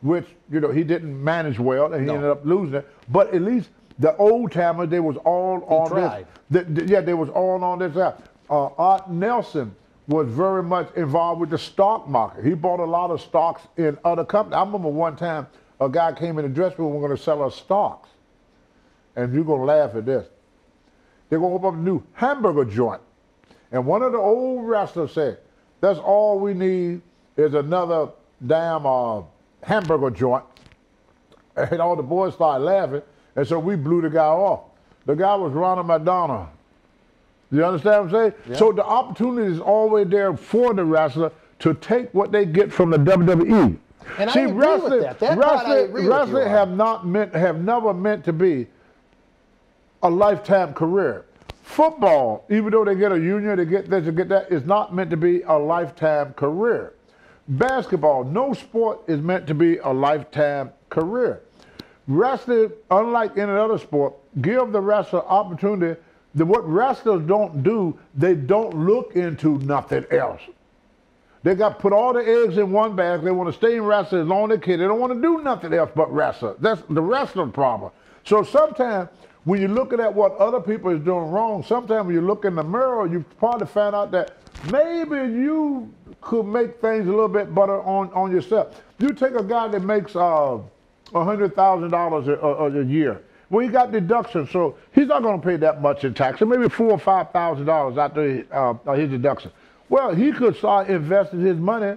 which, you know, he didn't manage well, and he ended up losing it. But at least the old-timers, they was all on this. They was all on this app. Art Nelson was very much involved with the stock market. He bought a lot of stocks in other companies. I remember one time, a guy came in the dressing room, we're going to sell us stocks. And you're going to laugh at this. They're going to open up a new hamburger joint. And one of the old wrestlers said, that's all we need is another damn hamburger joint. And all the boys started laughing. And so we blew the guy off. The guy was Ronald McDonald. You understand what I'm saying? Yeah. So the opportunity is always there for the wrestler to take what they get from the WWE. And see, wrestling have never meant to be a lifetime career. Football, even though they get a union, they get this, they get that, is not meant to be a lifetime career. Basketball, no sport is meant to be a lifetime career. Wrestling, unlike any other sport, give the wrestler opportunity. What wrestlers don't do, they don't look into nothing else. They got put all the eggs in one basket. They want to stay in wrestling as long as they can. They don't want to do nothing else but wrestle. That's the wrestling problem. So sometimes when you're looking at what other people is doing wrong, sometimes when you look in the mirror, you probably find out that maybe you could make things a little bit better on yourself. You take a guy that makes $100,000 a year. Well, he got deductions, so he's not going to pay that much in taxes. Maybe $4,000 or $5,000 after his deduction. Well, he could start investing his money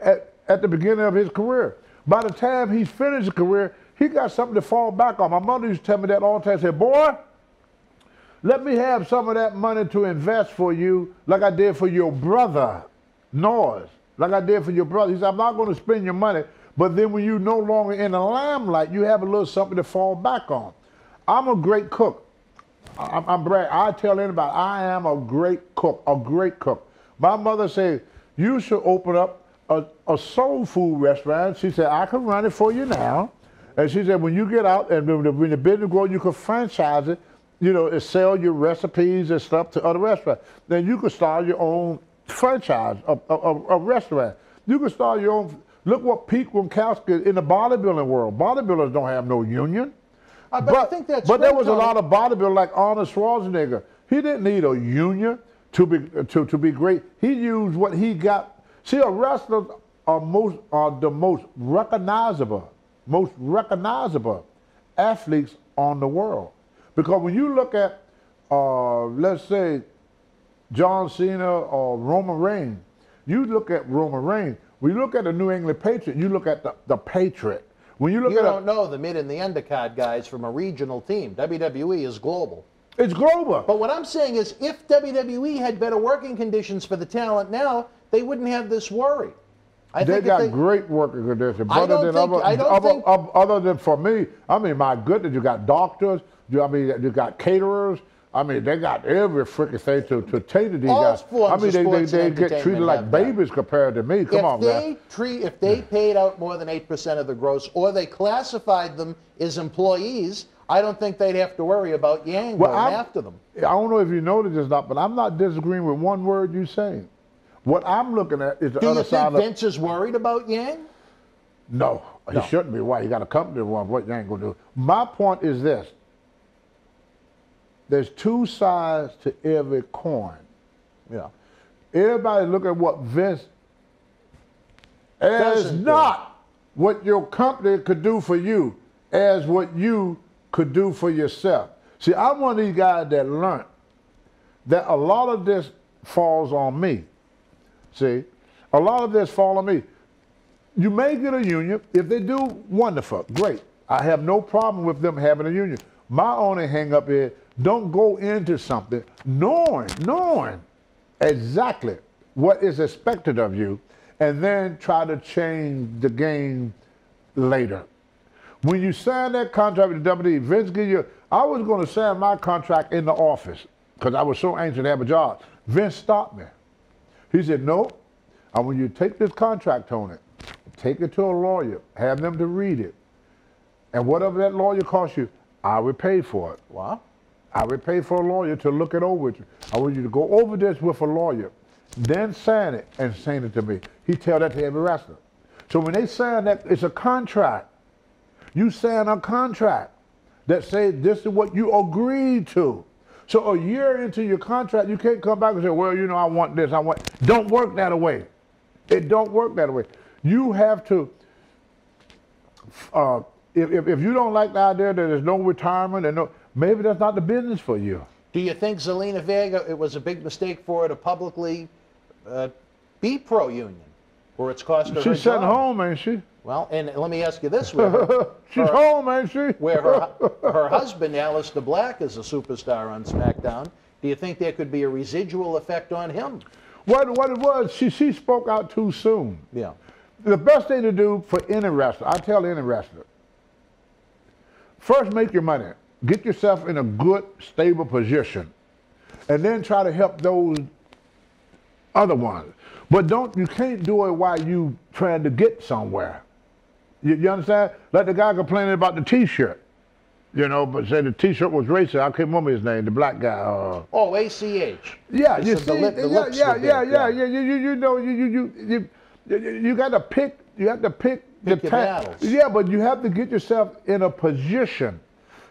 at the beginning of his career. By the time he finished his career, he got something to fall back on. My mother used to tell me that all the time. She said, boy, Let me have some of that money to invest for you like I did for your brother, Norris, like I did for your brother. He said, I'm not going to spend your money, but then when you're no longer in the limelight, you have a little something to fall back on. I'm a great cook. I'm Brad. I tell anybody, I am a great cook, a great cook. My mother said, you should open up a soul food restaurant. She said, I can run it for you now. And she said, when you get out and when the business grows, you can franchise it, you know, and sell your recipes and stuff to other restaurants. Then you could start your own franchise, a restaurant. You could start your own. Look what Pete Gronkowski in the bodybuilding world. Bodybuilders don't have no union. But I think that's but there was a lot of bodybuilders like Arnold Schwarzenegger. He didn't need a union to be great. He used what he got. See, wrestlers are the most recognizable athletes on the world. Because when you look at, let's say, John Cena or Roman Reigns, you look at Roman Reigns. When you look at the New England Patriot, you look at the Patriot. When you look at don't know the mid and the undercard guys from a regional team. WWE is global. It's global. But what I'm saying is if WWE had better working conditions for the talent now, they wouldn't have this worry. They got great working conditions. Other than for me, I mean, my goodness, you got doctors. You got caterers. I mean, they got every freaking thing to tailor these guys. I mean, they get treated like babies compared to me. Come on, man. If they paid out more than 8% of the gross or they classified them as employees, I don't think they'd have to worry about Yang going after them. I don't know if you noticed this or not, but I'm not disagreeing with one word you say. What I'm looking at is the other side of... Do you think Vince is worried about Yang? No, he shouldn't be. Why? He got a company one. What Yang going to do? My point is this. There's two sides to every coin. Yeah. Everybody look at what Vince... As not what your company could do for you, as what you could do for yourself. See, I'm one of these guys that learned that a lot of this falls on me. See, a lot of this falls on me. You may get a union. If they do, wonderful, great. I have no problem with them having a union. My only hang-up is don't go into something knowing exactly what is expected of you and then try to change the game later. When you sign that contract with the WWE, Vince give you, I was going to sign my contract in the office because I was so anxious to have a job. Vince stopped me. He said, no, I want you to take this contract, Tony, take it to a lawyer, have them to read it. And whatever that lawyer costs you, I would pay for it. Wow. I would pay for a lawyer to look it over with you. I want you to go over this with a lawyer, then sign it and send it to me. He tell that to every wrestler. So when they sign that, it's a contract. You sign a contract that says this is what you agreed to. So a year into your contract, you can't come back and say, well, you know, I want this, I want... Don't work that away. It don't work that way. You have to... if you don't like the idea that there's no retirement and no... Maybe that's not the business for you. Do you think Zelina Vega, it was a big mistake for her to publicly be pro-union, where it's cost her She's sent home, ain't she? Well, and let me ask you this. She's home, ain't she? Where her husband, Aleister Black, is a superstar on SmackDown. Do you think there could be a residual effect on him? What it was, she spoke out too soon. Yeah. The best thing to do for any wrestler, I tell any wrestler, first make your money. Get yourself in a good, stable position, and then try to help those other ones. But you can't do it while you trying to get somewhere. You understand? Like the guy complaining about the T-shirt, you know, but said the T-shirt was racist. I can't remember his name, the black guy. Oh, ACH. Yeah, you see, You know, you got to pick. You have to pick the battles. Yeah, but you have to get yourself in a position.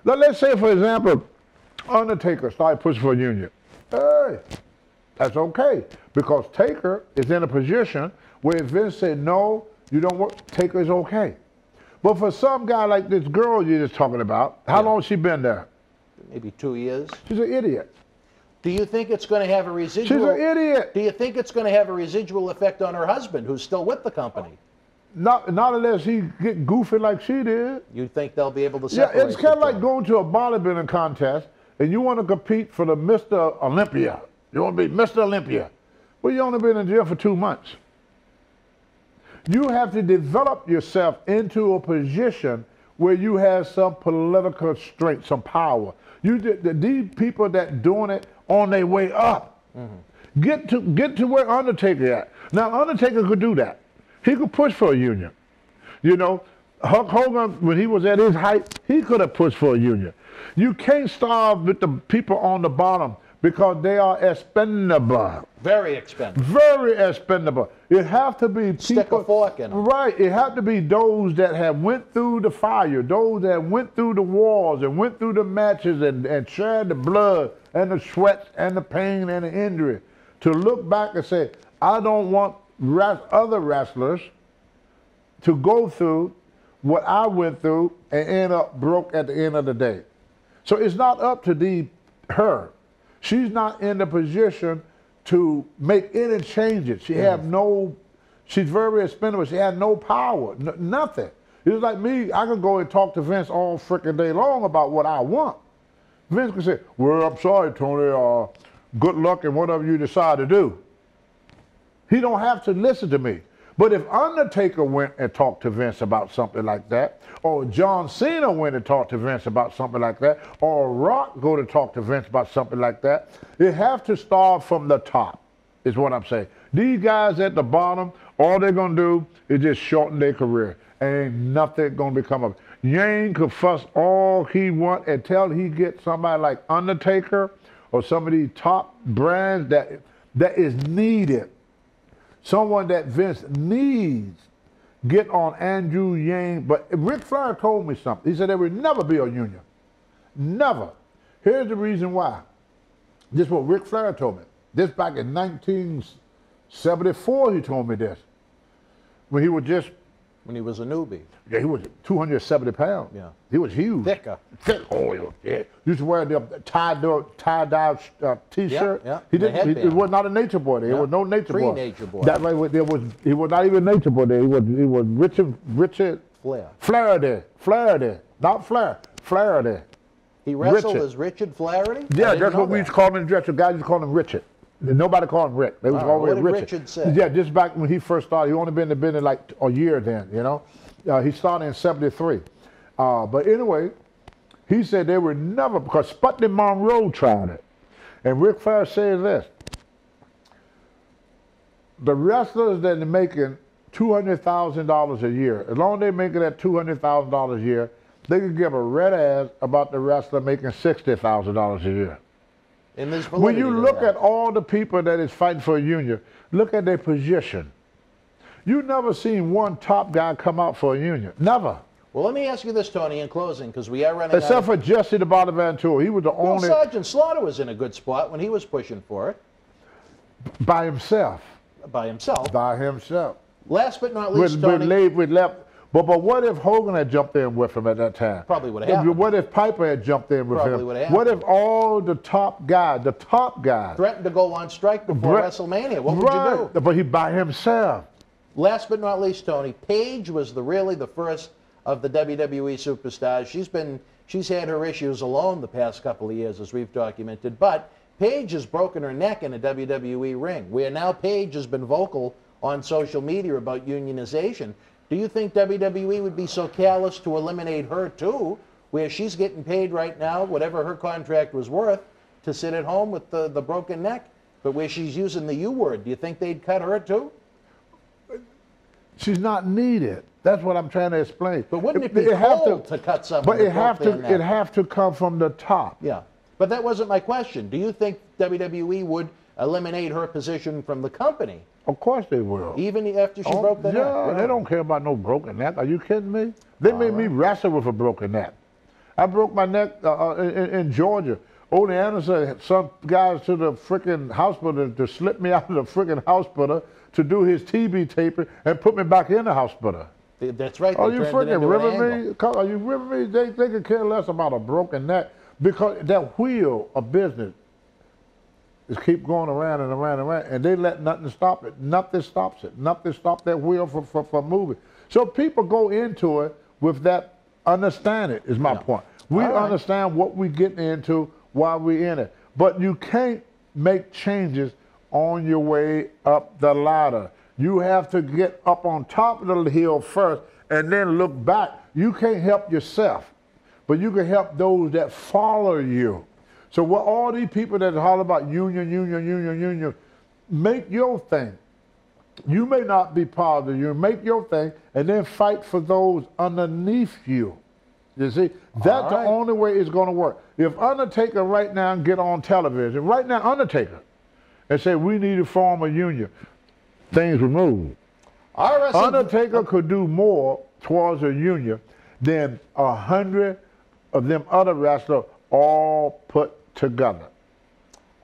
Now, let's say, for example, Undertaker started pushing for a union. Hey, that's okay, because Taker is in a position where Vince said, no, you don't work, Taker is okay. But for some guy like this girl you're just talking about, how long has she been there? Maybe 2 years. She's an idiot. Do you think it's going to have a residual? She's an idiot. Do you think it's going to have a residual effect on her husband, who's still with the company? Not unless he get goofy like she did. You think they'll be able to separate? Yeah, it's kind of like going to a bodybuilding contest and you want to compete for the Mr. Olympia. You want to be Mr. Olympia. Well, you only been in jail for 2 months. You have to develop yourself into a position where you have some political strength, some power. You these people that doing it on their way up. Mm-hmm. Get to where Undertaker at. Now, Undertaker could do that. He could push for a union. You know, Hulk Hogan, when he was at his height, he could have pushed for a union. You can't starve with the people on the bottom because they are expendable. Very expendable. Very expendable. It have to be people. Stick a fork in them. Right. It have to be those that have went through the fire, those that went through the wars and went through the matches and shared the blood and the sweat and the pain and the injury to look back and say, I don't want other wrestlers to go through what I went through and end up broke at the end of the day. So it's not up to her. She's not in the position to make any changes. She have no, she's very expendable. She had no power, nothing. It's like me, I could go and talk to Vince all freaking day long about what I want. Vince could say, well, I'm sorry, Tony, good luck in whatever you decide to do. He don't have to listen to me. But if Undertaker went and talked to Vince about something like that, or John Cena went and talked to Vince about something like that, or Rock go to talk to Vince about something like that, it have to start from the top, is what I'm saying. These guys at the bottom, all they're going to do is just shorten their career. Ain't nothing going to become of it. Yang could fuss all he want until he gets somebody like Undertaker or some of these top brands that is needed. Someone that Vince needs, get on Andrew Yang. But Ric Flair told me something. He said there will never be a union. Never. Here's the reason why. This is what Ric Flair told me. This back in 1974, he told me this. When he was just... When he was a newbie. Yeah, he was 270 pounds. Yeah. He was huge. Thick. Oh, yeah. Used to wear the tie-dye T-shirt. Yeah, yeah. He was not a nature boy there. Yeah. He was no nature boy. Pre-nature boy. That way, he was not even nature boy there. He was Richard Flair. Flair there. Not Flair. Flair there. He wrestled as Richard Flaherty? Yeah, that's what we used to call him in the dress. The guys used to call him Richard. Nobody called him Rick. They was always Richard. What did Richard say? Yeah, just back when he first started. He only been in the business like a year then, you know. He started in 73. But anyway, he said they were never, because Sputnik Monroe tried it. And Ric Flair said this. The wrestlers that are making $200,000 a year, as long as they're making that $200,000 a year, they could give a red ass about the wrestler making $60,000 a year. When you look at all the people that is fighting for a union, look at their position. You never seen one top guy come out for a union. Never. Well, let me ask you this, Tony, in closing, because we are running out. Except for Jesse the Body Ventura. He was the only... Well, Sergeant Slaughter was in a good spot when he was pushing for it. By himself. By himself. By himself. Last but not least, Tony... But what if Hogan had jumped in with him at that time? Probably would have happened. What if Piper had jumped in with him? Probably would have happened. What if all the top guys threatened to go on strike before WrestleMania? What would you do? But he by himself. Last but not least, Tony, Paige was really the first of the WWE superstars. She's had her issues alone the past couple of years, as we've documented. But Paige has broken her neck in a WWE ring. Where now Paige has been vocal on social media about unionization. Do you think WWE would be so callous to eliminate her, too, where she's getting paid right now, whatever her contract was worth, to sit at home with the broken neck, but where she's using the U-word? Do you think they'd cut her, too? She's not needed. That's what I'm trying to explain. But wouldn't it be cold to cut someone? But it have to come from the top. Yeah. But that wasn't my question. Do you think WWE would eliminate her position from the company? Of course they will. Even after she broke the neck? Yeah, they don't care about no broken neck. Are you kidding me? They made me wrestle with a broken neck. I broke my neck in Georgia. Ole Anderson had some guys to the freaking hospital to slip me out of the freaking hospital to do his TB taping and put me back in the hospital. That's right. Are you freaking ribbing me? Are you ribbing me? They could care less about a broken neck because that wheel of business is keep going around and around and around, and they let nothing stop it. Nothing stops it. Nothing stops that wheel from moving. So people go into it with that understanding, is my point. We understand what we're getting into while we're in it. But you can't make changes on your way up the ladder. You have to get up on top of the hill first and then look back. You can't help yourself, but you can help those that follow you. So what all these people that holler about union, union, union, union, make your thing. You may not be part of the union. Make your thing and then fight for those underneath you. You see, that's the only way it's going to work. If Undertaker right now get on television, right now Undertaker, and say we need to form a union, things would move. Undertaker could do more towards a union than 100 of them other wrestlers all put together.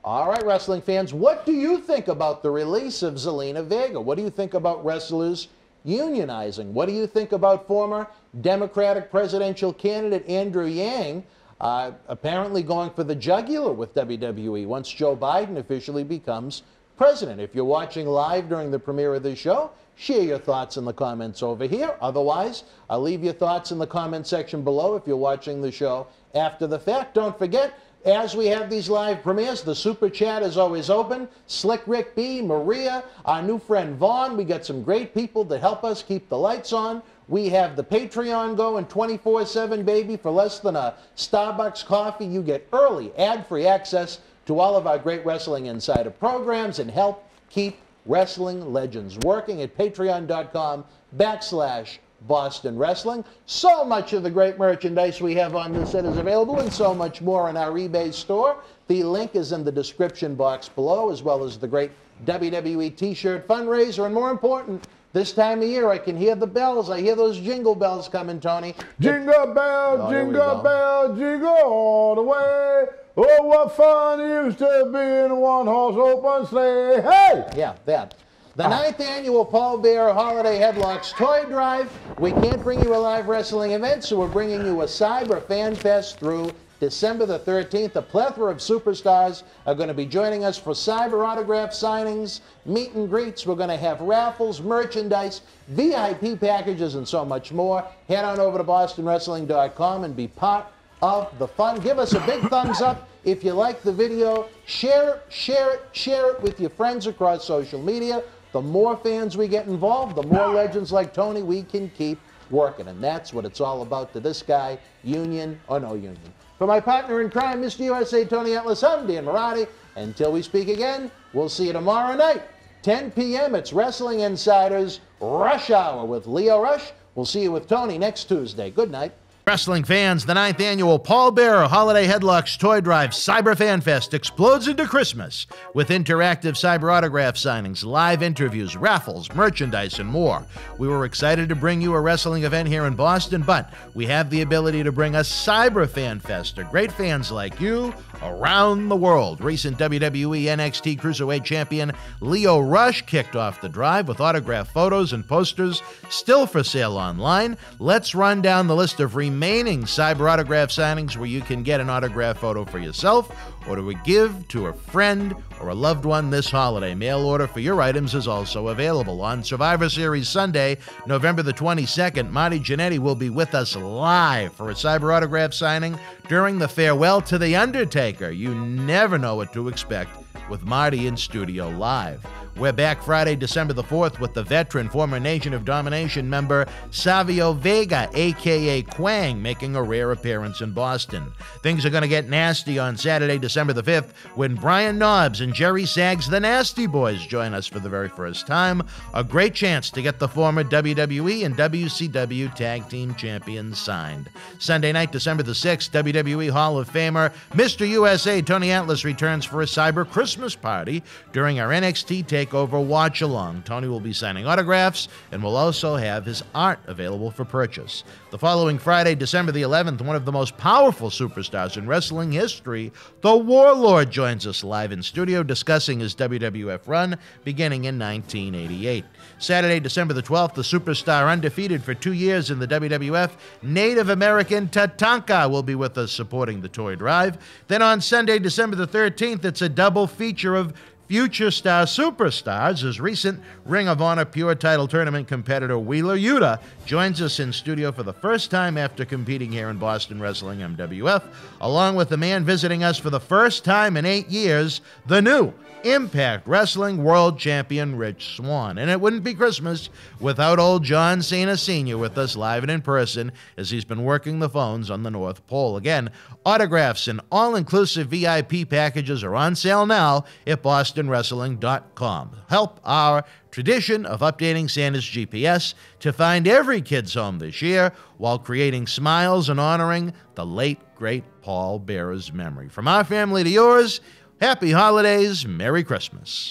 All right, wrestling fans, what do you think about the release of Zelina Vega? What do you think about wrestlers unionizing? What do you think about former Democratic presidential candidate Andrew Yang apparently going for the jugular with WWE once Joe Biden officially becomes president? If you're watching live during the premiere of this show, share your thoughts in the comments over here. Otherwise, I'll leave your thoughts in the comment section below if you're watching the show after the fact. Don't forget, as we have these live premieres, the Super Chat is always open. Slick Rick B, Maria, our new friend Vaughn. We got some great people that help us keep the lights on. We have the Patreon going 24/7, baby. For less than a Starbucks coffee, you get early ad-free access to all of our great Wrestling Insider programs and help keep wrestling legends working at patreon.com/Boston Wrestling. So much of the great merchandise we have on this set is available, and so much more in our eBay store. The link is in the description box below, as well as the great WWE t-shirt fundraiser. And more important, this time of year, I can hear the bells. I hear those jingle bells coming, Tony. Jingle bells, jingle bells, jingle all the way. Oh, what fun it used to be in a one-horse open sleigh. Hey! Yeah, that. The 9th annual Paul Bearer Holiday Headlocks Toy Drive. We can't bring you a live wrestling event, so we're bringing you a Cyber Fan Fest through December the 13th. A plethora of superstars are going to be joining us for cyber autograph signings, meet and greets. We're going to have raffles, merchandise, VIP packages, and so much more. Head on over to BostonWrestling.com and be part of the fun. Give us a big thumbs up if you like the video. Share it, share it, share it with your friends across social media. The more fans we get involved, the more legends like Tony we can keep working. And that's what it's all about to this guy, union or no union. For my partner in crime, Mr. USA Tony Atlas, I'm Dan Marotti. Until we speak again, we'll see you tomorrow night, 10 p.m. It's Wrestling Insiders Rush Hour with Lio Rush. We'll see you with Tony next Tuesday. Good night. Wrestling fans, the 9th annual Paul Bearer Holiday Headlocks Toy Drive Cyber Fan Fest explodes into Christmas with interactive cyber autograph signings, live interviews, raffles, merchandise, and more. We were excited to bring you a wrestling event here in Boston, but we have the ability to bring a Cyber Fan Fest to great fans like you around the world. Recent WWE NXT Cruiserweight Champion Lio Rush kicked off the drive with autograph photos and posters still for sale online. Let's run down the list of remaining cyber autograph signings where you can get an autograph photo for yourself or to give to a friend or a loved one this holiday. Mail order for your items is also available. On Survivor Series Sunday, November the 22nd, Marty Jannetty will be with us live for a cyber autograph signing during the farewell to the Undertaker. You never know what to expect with Marty in studio live. We're back Friday, December the 4th with the veteran, former Nation of Domination member Savio Vega, a.k.a. Quang, making a rare appearance in Boston. Things are going to get nasty on Saturday, December the 5th, when Brian Knobbs and Jerry Sags, the Nasty Boys, join us for the very first time. A great chance to get the former WWE and WCW Tag Team Champions signed. Sunday night, December the 6th, WWE Hall of Famer Mr. USA Tony Atlas returns for a cyber Christmas party during our NXT Takeover Watch Along. Tony will be signing autographs and will also have his art available for purchase. The following Friday, December the 11th, one of the most powerful superstars in wrestling history, The Warlord, joins us live in studio discussing his WWF run beginning in 1988. Saturday, December the 12th, the superstar undefeated for 2 years in the WWF, Native American Tatanka, will be with us supporting the toy drive. Then on Sunday, December the 13th, it's a double feature of Future Star Superstars, as recent Ring of Honor Pure Title Tournament competitor Wheeler Yuta joins us in studio for the first time after competing here in Boston Wrestling MWF, along with the man visiting us for the first time in 8 years, the new Impact Wrestling World Champion Rich Swann. And it wouldn't be Christmas without old John Cena Sr. with us live and in person as he's been working the phones on the North Pole. Again, autographs and all-inclusive VIP packages are on sale now at BostonWrestling.com. Help our tradition of updating Santa's GPS to find every kid's home this year while creating smiles and honoring the late, great Paul Bearer's memory. From our family to yours, happy holidays, Merry Christmas.